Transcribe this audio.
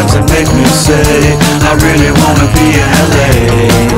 times that make me say I really wanna be in LA.